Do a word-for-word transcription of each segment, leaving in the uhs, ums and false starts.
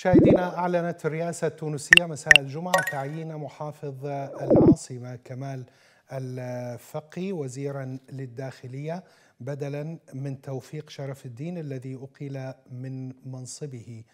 مشاهدينا، أعلنت الرئاسة التونسية مساء الجمعة تعيين محافظ العاصمة كمال الفقي وزيرا للداخلية بدلا من توفيق شرف الدين الذي أقيل من منصبه.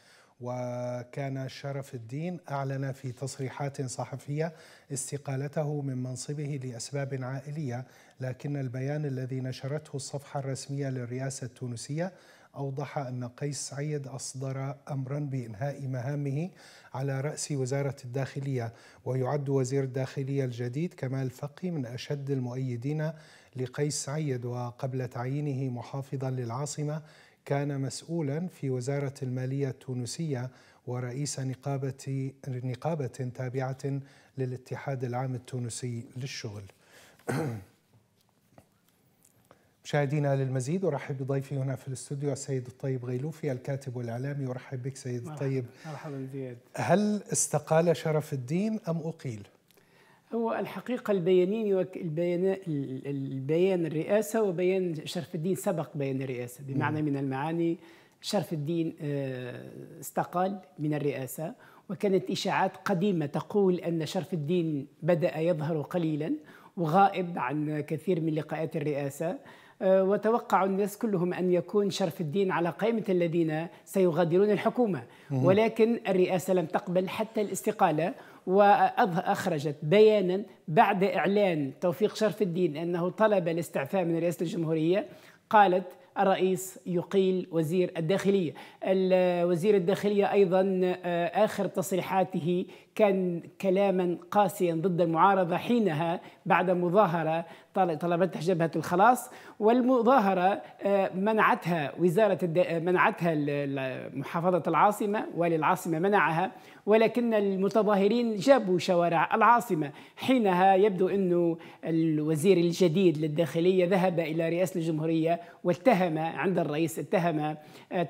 وكان شرف الدين أعلن في تصريحات صحفية استقالته من منصبه لأسباب عائلية، لكن البيان الذي نشرته الصفحة الرسمية للرئاسة التونسية أوضح أن قيس سعيد أصدر أمرا بإنهاء مهامه على رأس وزارة الداخلية. ويعد وزير الداخلية الجديد كمال الفقي من أشد المؤيدين لقيس سعيد، وقبل تعيينه محافظا للعاصمة كان مسؤولا في وزارة المالية التونسية ورئيس نقابة نقابة تابعة للاتحاد العام التونسي للشغل. مشاهدينا، للمزيد ارحب بضيفي هنا في الاستوديو السيد الطيب غيلوفي الكاتب والاعلامي. ارحب بك سيد الطيب. مرحبا زياد. هل استقال شرف الدين ام اقيل؟ هو الحقيقه البيانين يوك... البيان البيان الرئاسه وبيان شرف الدين سبق بيان الرئاسه، بمعنى من المعاني شرف الدين استقال من الرئاسه، وكانت اشاعات قديمه تقول ان شرف الدين بدا يظهر قليلا وغائب عن كثير من لقاءات الرئاسه، وتوقع الناس كلهم أن يكون شرف الدين على قائمة الذين سيغادرون الحكومة، ولكن الرئاسة لم تقبل حتى الاستقالة، وأخرجت بيانا بعد إعلان توفيق شرف الدين أنه طلب الاستعفاء من رئاسة الجمهورية. قالت الرئيس يقيل وزير الداخلية. وزير الداخلية أيضا آخر تصريحاته كان كلاما قاسيا ضد المعارضة حينها بعد مظاهرة طلبتها جبهة الخلاص، والمظاهرة منعتها وزارة منعتها محافظة العاصمة، والي العاصمة منعها، ولكن المتظاهرين جابوا شوارع العاصمة. حينها يبدو أنه الوزير الجديد للداخلية ذهب إلى رئاسة الجمهورية واتهم عند الرئيس اتهم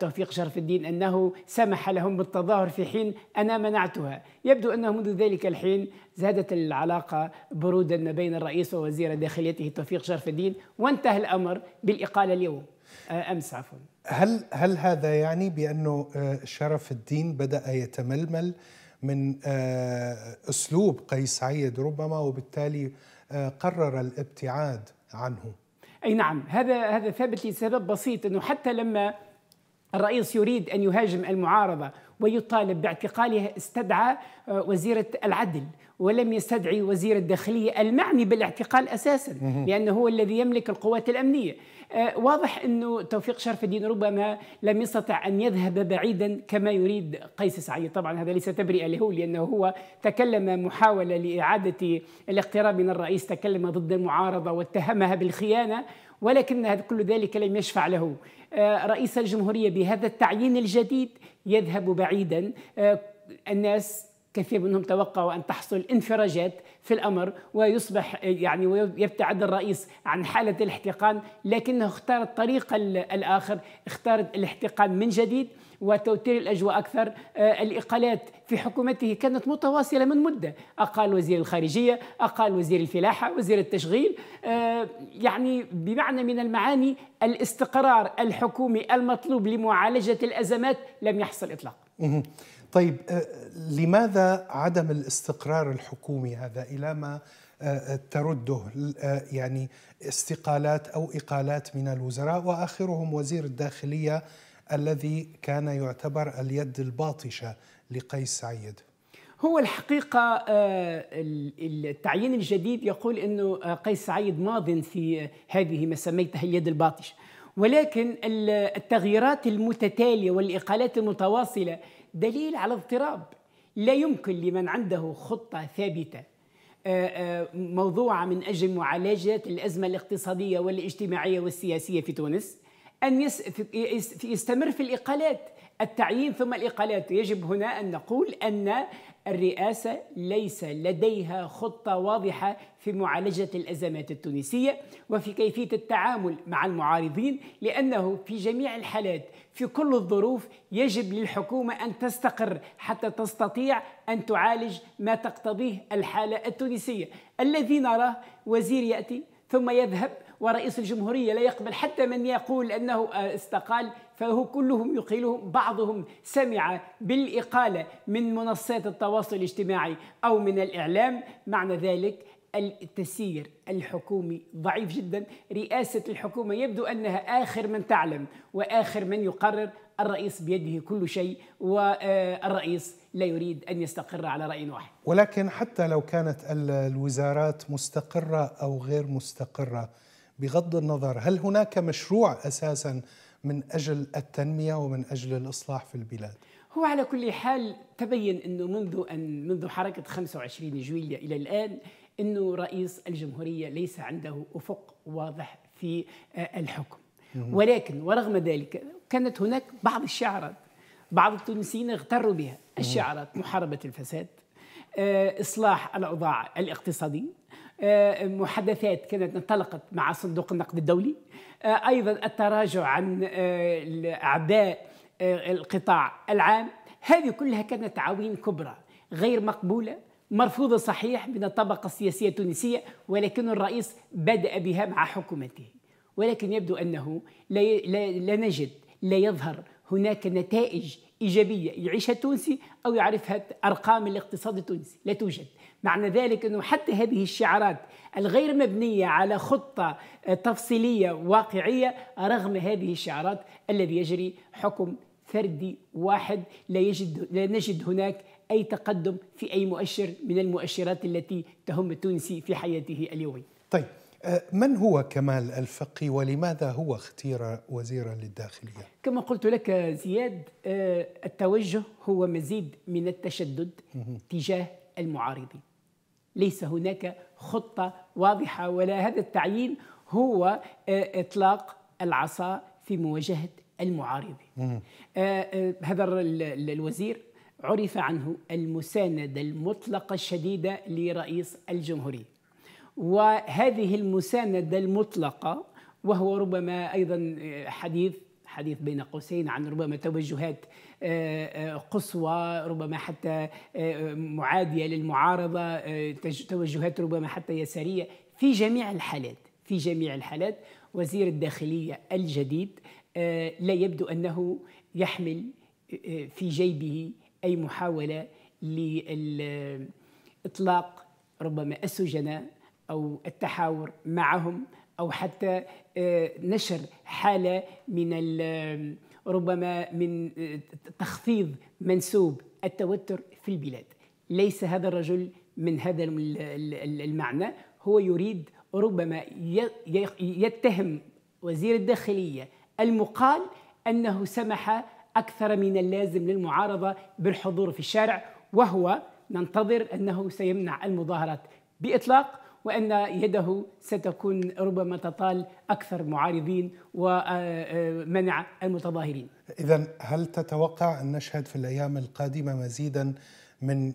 توفيق شرف الدين أنه سمح لهم بالتظاهر في حين أنا منعتها. يبدو أنه منذ ذلك الحين زادت العلاقة بروداً بين الرئيس ووزير داخليته توفيق شرف الدين، وانتهى الأمر بالإقالة اليوم أمس عفوا. هل هل هذا يعني بأنه شرف الدين بدأ يتململ من أسلوب قيس سعيد ربما، وبالتالي قرر الابتعاد عنه؟ أي نعم، هذا هذا ثابت لسبب بسيط، أنه حتى لما الرئيس يريد أن يهاجم المعارضة ويطالب باعتقاله استدعى وزيرة العدل ولم يستدعي وزير الداخلية المعني بالاعتقال أساسا، لأنه هو الذي يملك القوات الأمنية. واضح أنه توفيق شرف الدين ربما لم يستطع أن يذهب بعيدا كما يريد قيس سعيد. طبعا هذا ليس تبرئة له، لأنه هو تكلم محاولة لإعادة الاقتراب من الرئيس، تكلم ضد المعارضة واتهمها بالخيانة، ولكن كل ذلك لم يشفع له. رئيس الجمهورية بهذا التعيين الجديد يذهب بعيدا. الناس كثير منهم توقعوا أن تحصل انفراجات في الأمر ويصبح يعني ويبتعد الرئيس عن حالة الاحتقان، لكنه اختار الطريق الآخر، اختار الاحتقان من جديد وتوتير الأجواء أكثر. الإقالات في حكومته كانت متواصلة من مدة، أقال وزير الخارجية، أقال وزير الفلاحة، وزير التشغيل، يعني بمعنى من المعاني الاستقرار الحكومي المطلوب لمعالجة الأزمات لم يحصل إطلاقا. طيب، لماذا عدم الاستقرار الحكومي هذا إلى ما ترده يعني استقالات أو إقالات من الوزراء، وآخرهم وزير الداخلية الذي كان يعتبر اليد الباطشة لقيس سعيد؟ هو الحقيقة التعيين الجديد يقول أنه قيس سعيد ماضٍ في هذه ما سميتها اليد الباطشة، ولكن التغييرات المتتالية والإقالات المتواصلة دليل على اضطراب. لا يمكن لمن عنده خطة ثابتة موضوعة من أجل معالجة الأزمة الاقتصادية والاجتماعية والسياسية في تونس أن يستمر في الإقالات، التعيين ثم الإقالات. يجب هنا أن نقول أن الرئاسة ليس لديها خطة واضحة في معالجة الأزمات التونسية وفي كيفية التعامل مع المعارضين، لأنه في جميع الحالات في كل الظروف يجب للحكومة أن تستقر حتى تستطيع أن تعالج ما تقتضيه الحالة التونسية. الذي نراه وزير يأتي ثم يذهب ورئيس الجمهورية لا يقبل حتى من يقول أنه استقال، فهو كلهم يقيلهم. بعضهم سمع بالإقالة من منصات التواصل الاجتماعي أو من الإعلام. معنى ذلك التسيير الحكومي ضعيف جدا. رئاسة الحكومة يبدو أنها آخر من تعلم وآخر من يقرر. الرئيس بيده كل شيء، والرئيس لا يريد أن يستقر على رأي واحد. ولكن حتى لو كانت الوزارات مستقرة أو غير مستقرة، بغض النظر، هل هناك مشروع أساسا من أجل التنمية ومن أجل الإصلاح في البلاد؟ هو على كل حال تبين أنه منذ أن منذ حركة خمسة وعشرين جويلية إلى الآن أنه رئيس الجمهورية ليس عنده أفق واضح في الحكم. ولكن ورغم ذلك كانت هناك بعض الشعارات، بعض التونسيين اغتروا بها. الشعارات: محاربة الفساد، إصلاح الأوضاع الاقتصادية، محادثات كانت انطلقت مع صندوق النقد الدولي، أيضا التراجع عن أعداء القطاع العام. هذه كلها كانت تعاوين كبرى غير مقبولة، مرفوضة صحيح من الطبقة السياسية التونسية، ولكن الرئيس بدأ بها مع حكومته. ولكن يبدو أنه لا, لا, لا نجد لا يظهر هناك نتائج إيجابية يعيشها التونسي أو يعرفها أرقام الاقتصاد التونسي، لا توجد. معنى ذلك أنه حتى هذه الشعارات الغير مبنية على خطة تفصيلية واقعية، رغم هذه الشعارات الذي يجري حكم فردي واحد، لا, يجد لا نجد هناك أي تقدم في أي مؤشر من المؤشرات التي تهم التونسي في حياته اليومية. طيب، من هو كمال الفقي ولماذا هو اختير وزيرا للداخلية؟ كما قلت لك زياد، التوجه هو مزيد من التشدد تجاه المعارضين. ليس هناك خطة واضحة، ولا هذا التعيين هو إطلاق العصا في مواجهة المعارضين. هذا الوزير عرف عنه المساندة المطلقة الشديدة لرئيس الجمهورية، وهذه المساندة المطلقة، وهو ربما أيضا حديث حديث بين قوسين عن ربما توجهات قصوى، ربما حتى معادية للمعارضة، توجهات ربما حتى يسارية. في جميع الحالات في جميع الحالات وزير الداخلية الجديد لا يبدو أنه يحمل في جيبه أي محاولة لإطلاق ربما السجناء أو التحاور معهم، أو حتى نشر حالة من ربما من تخفيض منسوب التوتر في البلاد. ليس هذا الرجل من هذا المعنى. هو يريد ربما يتهم وزير الداخلية المقال أنه سمح أكثر من اللازم للمعارضة بالحضور في الشارع، وهو ننتظر أنه سيمنع المظاهرات بإطلاق، وأن يده ستكون ربما تطال أكثر معارضين ومنع المتظاهرين. إذن هل تتوقع أن نشهد في الأيام القادمة مزيدا من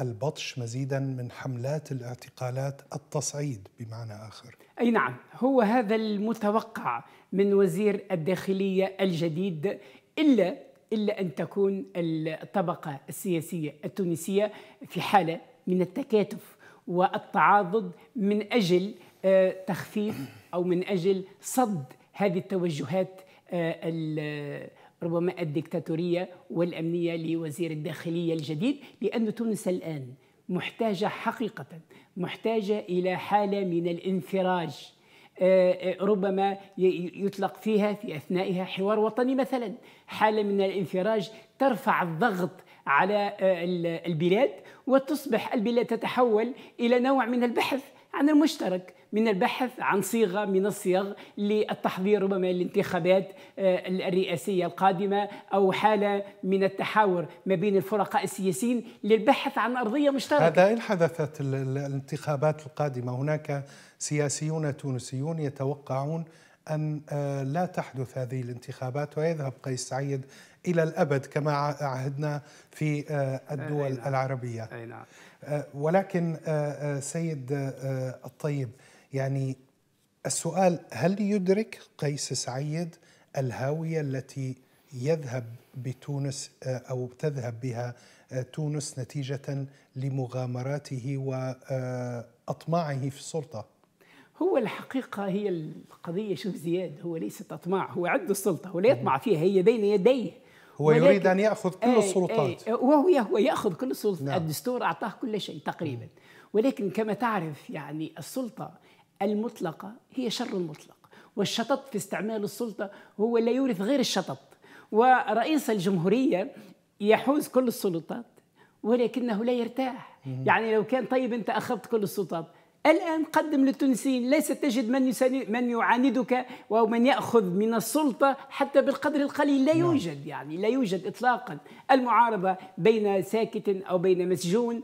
البطش، مزيدا من حملات الاعتقالات، التصعيد بمعنى آخر؟ أي نعم، هو هذا المتوقع من وزير الداخلية الجديد، إلا, إلا أن تكون الطبقة السياسية التونسية في حالة من التكاتف والتعاضد من أجل تخفيف أو من أجل صد هذه التوجهات ربما الدكتاتورية والأمنية لوزير الداخلية الجديد. لأن تونس الآن محتاجة حقيقة، محتاجة إلى حالة من الانفراج ربما يطلق فيها في أثنائها حوار وطني مثلا، حالة من الانفراج ترفع الضغط على البلاد وتصبح البلاد تتحول إلى نوع من البحث عن المشترك، من البحث عن صيغة من الصيغ للتحضير ربما للانتخابات الرئاسية القادمة، أو حالة من التحاور ما بين الفرقاء السياسيين للبحث عن أرضية مشتركة. هذا إن حدثت الانتخابات القادمة، هناك سياسيون تونسيون يتوقعون أن لا تحدث هذه الانتخابات ويذهب قيس سعيد إلى الأبد كما عهدنا في الدول العربية. ولكن سيد الطيب، يعني السؤال: هل يدرك قيس سعيد الهاوية التي يذهب بتونس أو تذهب بها تونس نتيجة لمغامراته وأطماعه في السلطة؟ هو الحقيقة هي القضية. شوف زياد هو ليس تطمع، هو عنده السلطة ولا يطمع فيها، هي بين يديه، هو يريد أن يأخذ كل آي السلطات آي وهو هو يأخذ كل السلطات. نعم. الدستور أعطاه كل شيء تقريبا، ولكن كما تعرف يعني السلطة المطلقة هي شر مطلق، والشطط في استعمال السلطة هو لا يورث غير الشطط. ورئيس الجمهورية يحوز كل السلطات ولكنه لا يرتاح. مم. يعني لو كان طيب أنت أخذت كل السلطات، الآن قدم للتونسيين، ليس تجد من من يعاندك ومن يأخذ من السلطة حتى بالقدر القليل، لا يوجد، يعني لا يوجد إطلاقا. المعارضة بين ساكت أو بين مسجون،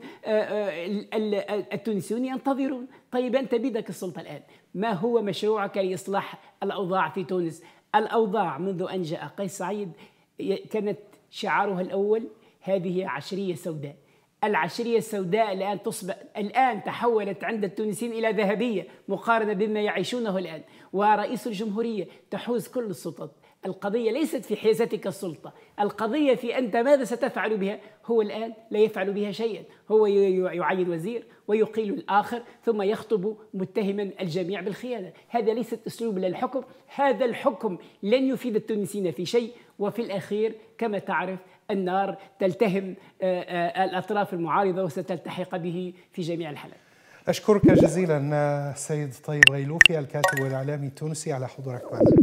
التونسيون ينتظرون. طيب أنت بيدك السلطة الآن، ما هو مشروعك لإصلاح الأوضاع في تونس؟ الأوضاع منذ أن جاء قيس سعيد كانت شعارها الأول هذه عشرية سوداء. العشرية السوداء الآن تصبح الآن تحولت عند التونسيين إلى ذهبية مقارنة بما يعيشونه الآن. ورئيس الجمهورية تحوز كل السلطات. القضية ليست في حيازتك السلطة، القضية في أنت ماذا ستفعل بها. هو الآن لا يفعل بها شيئا، هو يعين وزير ويقيل الآخر ثم يخطب متهما الجميع بالخيانة. هذا ليست أسلوب للحكم، هذا الحكم لن يفيد التونسيين في شيء. وفي الأخير كما تعرف النار تلتهم الأطراف المعارضة وستلتحق به في جميع الحالات. أشكرك جزيلا سيد طيب غيلوفي الكاتب والإعلامي التونسي على حضورك معنا.